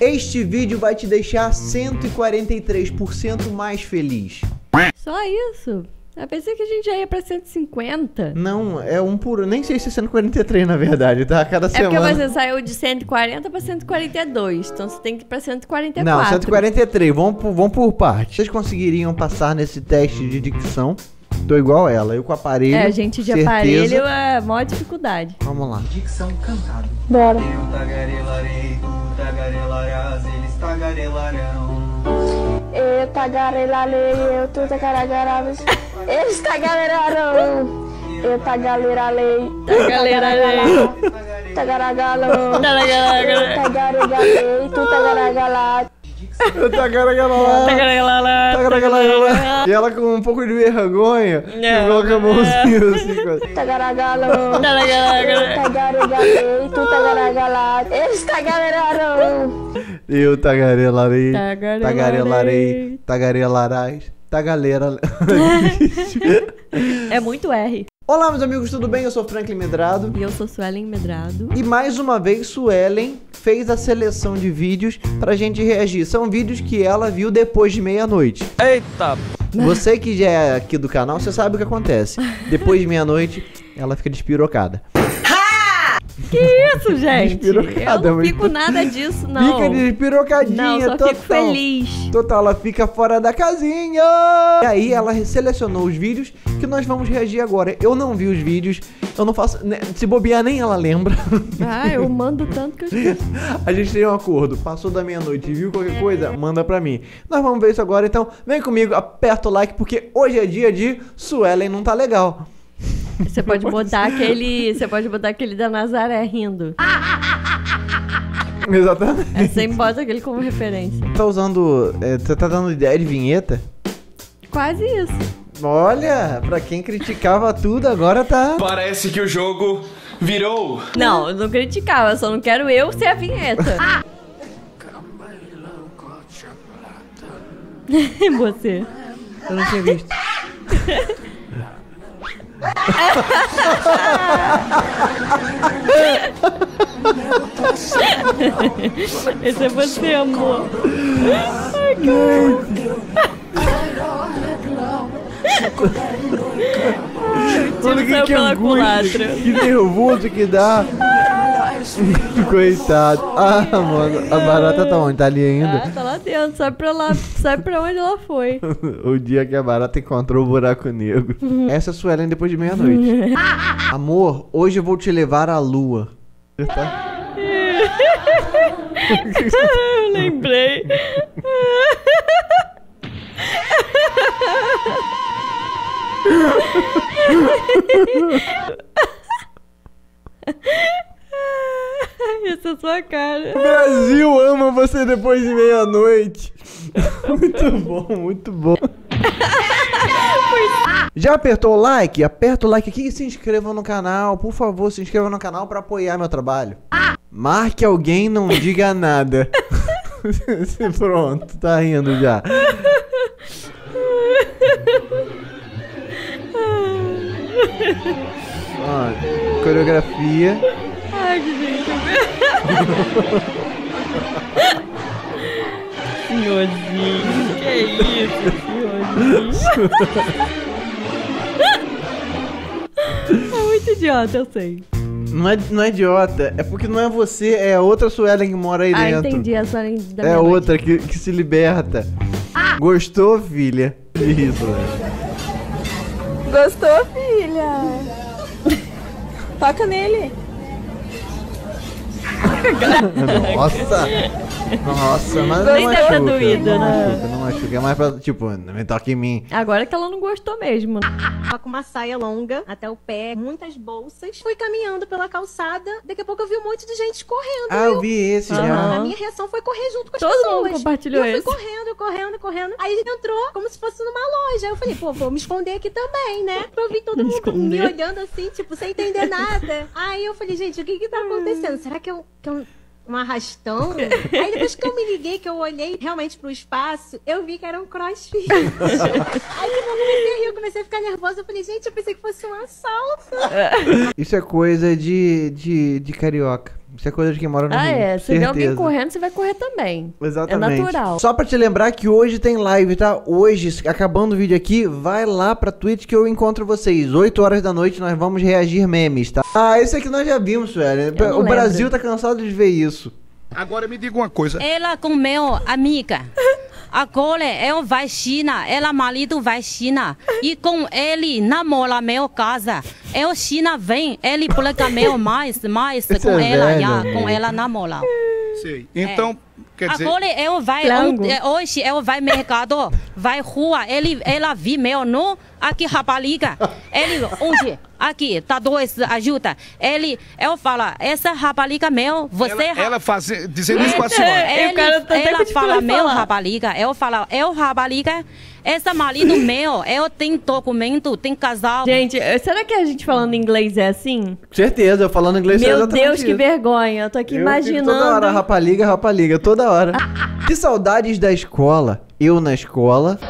Este vídeo vai te deixar 143% mais feliz. Só isso? Eu pensei que a gente já ia pra 150. Não, é um por... Nem sei se é 143, na verdade, tá? Cada semana. É porque você saiu de 140 pra 142. Então você tem que ir pra 144. Não, 143. Vamos por parte. Vocês conseguiriam passar nesse teste de dicção? Tô igual ela. Eu com aparelho, é, gente de certeza. Aparelho é a maior dificuldade. Vamos lá. Dicção cantada. Bora. Eu tagarelarei, tu tagarelarás, eles tagarelarão. Eu tagarelarei, eu tu tagarelarás, eles tagarelaram. Eu tagarelarei, tagarelarei, tagarelarão. Eu tagarelarei, tu tagarelarás. Eu tagarelará. E ela com um pouco de vergonha, coloca a mãozinha assim. Tagarelarão. Eu tagarelarei, tu tagarelarás, eles tagarelaram. Eu tagarelarei, tagarelarei, tagarelarás, tagalera. É muito R. Olá, meus amigos, tudo bem? Eu sou Franklin Medrado. E eu sou Suelen Medrado. E mais uma vez, Suelen fez a seleção de vídeos pra gente reagir. São vídeos que ela viu depois de meia-noite. Eita! Você que já é aqui do canal, você sabe o que acontece. Depois de meia-noite, ela fica despirocada. Que isso, gente? Eu não fico nada disso, não. Fica despirocadinha, não, só total. Fico feliz. Total, ela fica fora da casinha. E aí ela selecionou os vídeos que nós vamos reagir agora. Eu não vi os vídeos, eu não faço... Se bobear, nem ela lembra. Ah, eu mando tanto que eu esqueço. A gente tem um acordo. Passou da meia-noite e viu qualquer coisa, manda pra mim. Nós vamos ver isso agora, então vem comigo, aperta o like, porque hoje é dia de Suelen Não Tá Legal. Você pode botar aquele. Você pode botar aquele da Nazaré rindo. Exatamente. É, você bota aquele como referência. Tá usando. Você tá dando ideia de vinheta? Quase isso. Olha, pra quem criticava tudo, agora tá. Parece que o jogo virou. Não, eu não criticava, só não quero eu ser a vinheta. Você. Eu não tinha visto. Esse é você, amor. Ai, cara. Que angústia, que nervoso que dá. Coitado. Ah, mano, a barata tá onde? Tá ali ainda? Ah, tá lá dentro, sabe pra lá, sabe pra onde ela foi. O dia que a barata encontrou o buraco negro. Essa é a Suelen depois de meia-noite. Amor, hoje eu vou te levar à lua. Tá? Eu lembrei. Essa é a sua cara. O Brasil ama você depois de meia-noite. Muito bom, muito bom. Já apertou o like? Aperta o like aqui e se inscreva no canal. Por favor, se inscreva no canal pra apoiar meu trabalho. Marque alguém, não diga nada. Pronto, tá rindo já. Ó, coreografia. Ai, que gente. Senhorzinho, que é isso, senhorzinho? É muito idiota, eu sei. Não é idiota, é porque não é você, é a outra Suelen que mora aí dentro. Ah, entendi, a Suelen da minha noite. Outra que se liberta. Ah. Gostou, filha? Isso, né? Gostou, filha? Toca nele. Nossa! Nossa, mas não machuca, doída, não machuca, é mais pra, tipo, não toca em mim. Agora que ela não gostou mesmo. Tava com uma saia longa até o pé, muitas bolsas. Fui caminhando pela calçada, daqui a pouco eu vi um monte de gente correndo. Ah, eu vi esse já. A minha reação foi correr junto com as pessoas. Todo mundo compartilhou isso. Eu fui correndo. Aí entrou como se fosse numa loja. Eu falei, pô, vou me esconder aqui também, né? Eu vi todo mundo me olhando assim, tipo, sem entender nada. Aí eu falei, gente, o que tá acontecendo? Será que um arrastão? Aí depois que eu me liguei, que eu olhei realmente pro espaço, eu vi que era um crossfit. Aí eu comecei a rir, eu comecei a ficar nervosa. Eu falei, gente, eu pensei que fosse um assalto. Isso é coisa de carioca. Isso é coisa de quem mora no Rio. Ah, é. Se vê alguém correndo, você vai correr também. Exatamente. É natural. Só pra te lembrar que hoje tem live, tá? Hoje, acabando o vídeo aqui, vai lá pra Twitch que eu encontro vocês. 8 horas da noite nós vamos reagir memes, tá? Ah, esse aqui nós já vimos, velho. O Brasil tá cansado de ver isso. Agora me diga uma coisa. Ela com meu amiga. Agora eu vai China, ela marido vai China. E com ele namora meu casa. Eu China vem, ele placa meu mais com ela, com ela namora. Sim. Então, quer dizer... Agora eu vai, hoje eu vai mercado, vai rua, ela vi meu no, aqui rapariga. Ele, onde? Aqui, tá dois, ajuda. Ele, eu falo, essa rapariga meu, você... Ela faz, dizendo isso com a senhora. Ela fala, meu rapariga, eu falo, eu rapariga... Essa marido meu, eu tenho documento, tenho casal. Gente, será que a gente falando inglês é assim? Certeza, eu falando inglês é exatamente. Meu Deus, que vergonha. Eu tô aqui imaginando. Toda hora, rapaliga, rapaliga, toda hora. Que saudades da escola. Eu na escola.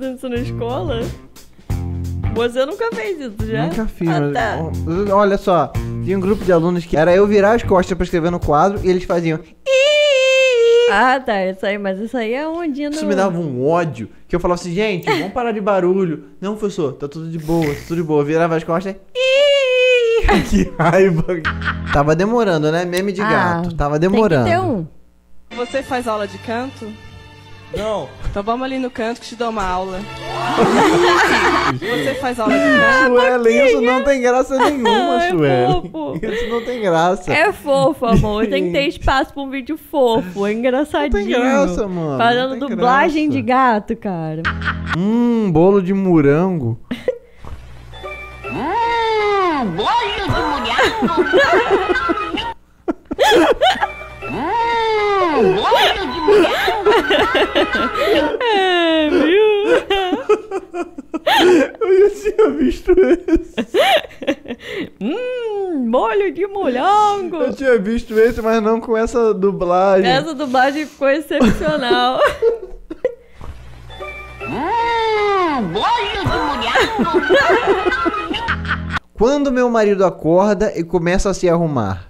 Dança na escola? Você nunca fez isso, já? Nunca fiz. Tá. Olha só, tinha um grupo de alunos que era eu virar as costas pra escrever no quadro e eles faziam... Ah, tá, isso aí, mas isso aí é ondinha. Isso me dava um ódio, que eu falava assim, gente, vamos parar de barulho. Não, professor, tá tudo de boa, tá tudo de boa. Eu virava as costas e... Que raiva. Tava demorando, né? Meme de gato, tava demorando. Tem que ter um. Você faz aula de canto? Não. Então vamos ali no canto que te dou uma aula. Você faz aula de canto. Suelen, isso não tem graça nenhuma, Suelen. É isso não tem graça. É fofo, amor. Tem que ter espaço pra um vídeo fofo. É engraçadinho. Não tem graça, mano. Fazendo dublagem de gato, cara. Bolo de morango. Bolo de morango. Bolo de morango. É, viu? Eu já tinha visto esse. Molho de molhango. Eu tinha visto esse, mas não com essa dublagem. Essa dublagem ficou excepcional. Molho de molhango. Quando meu marido acorda e começa a se arrumar.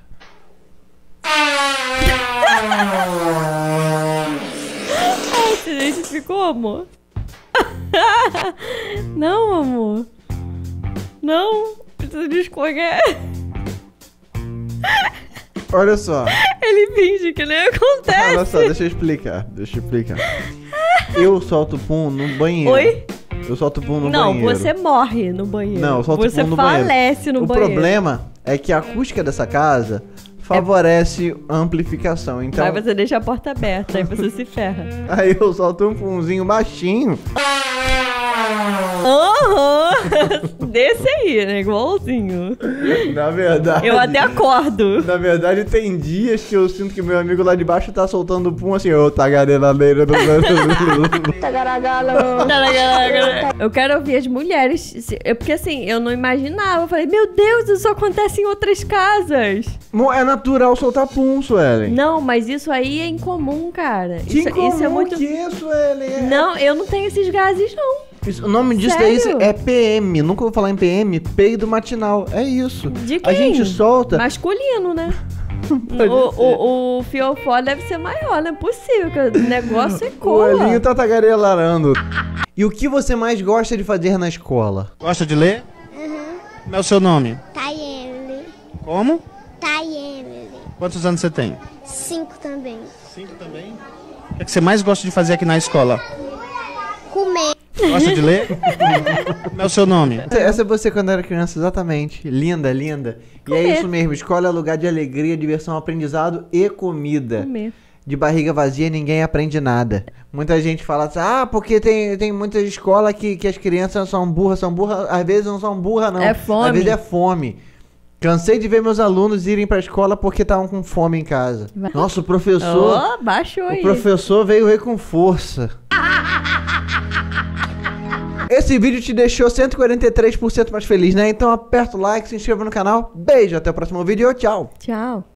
Ficou, amor? Não, amor. Não. Você desconhece. Olha só. Ele finge que nem acontece. Olha só, deixa eu explicar. Deixa eu explicar. Eu solto o pum no banheiro. Oi? Eu solto o pum no banheiro. Não, você morre no banheiro. Não, eu solto o pum no banheiro. Você falece no banheiro. O problema é que a acústica dessa casa... favorece a amplificação, então... Aí você deixa a porta aberta, aí você se ferra. Aí eu solto um punzinho baixinho. Desse aí, né? Igualzinho. Na verdade... Eu até acordo. Na verdade, tem dias que eu sinto que meu amigo lá de baixo tá soltando pum assim... Ô, tagareladeira... Eu quero ouvir as mulheres... Porque assim, eu não imaginava. Eu falei, meu Deus, isso acontece em outras casas. É natural soltar pum, Suelen. Não, mas isso aí é incomum, cara. Que incomum isso é muito... que, Suelen? Não, eu não tenho esses gases, não. Isso, o nome disso daí é PM. Nunca vou falar em PM. Peido matinal. É isso. De quem? A gente solta... Masculino, né? O fiofó deve ser maior, não é possível. O negócio é cola. O olhinho tá tagarelarando. E o que você mais gosta de fazer na escola? Gosta de ler? Uhum. Como é o seu nome? Tayemily. Como? Tayemily. Quantos anos você tem? 5 também. 5 também? O que é que você mais gosta de fazer aqui na escola? Comer. Gosta de ler? Como é o seu nome? Essa é você quando era criança, exatamente. Linda, linda. Comer. E é isso mesmo, escola é lugar de alegria, diversão, aprendizado e comida. Comer. De barriga vazia ninguém aprende nada. Muita gente fala assim, ah, porque tem muita escola que as crianças são burras. Às vezes não são burras, não. É fome. Às vezes é fome. Cansei de ver meus alunos irem pra escola porque estavam com fome em casa. Nossa, o professor... Oh, baixou aí. O professor veio com força. Esse vídeo te deixou 143% mais feliz, né? Então aperta o like, se inscreva no canal. Beijo, até o próximo vídeo. Tchau. Tchau.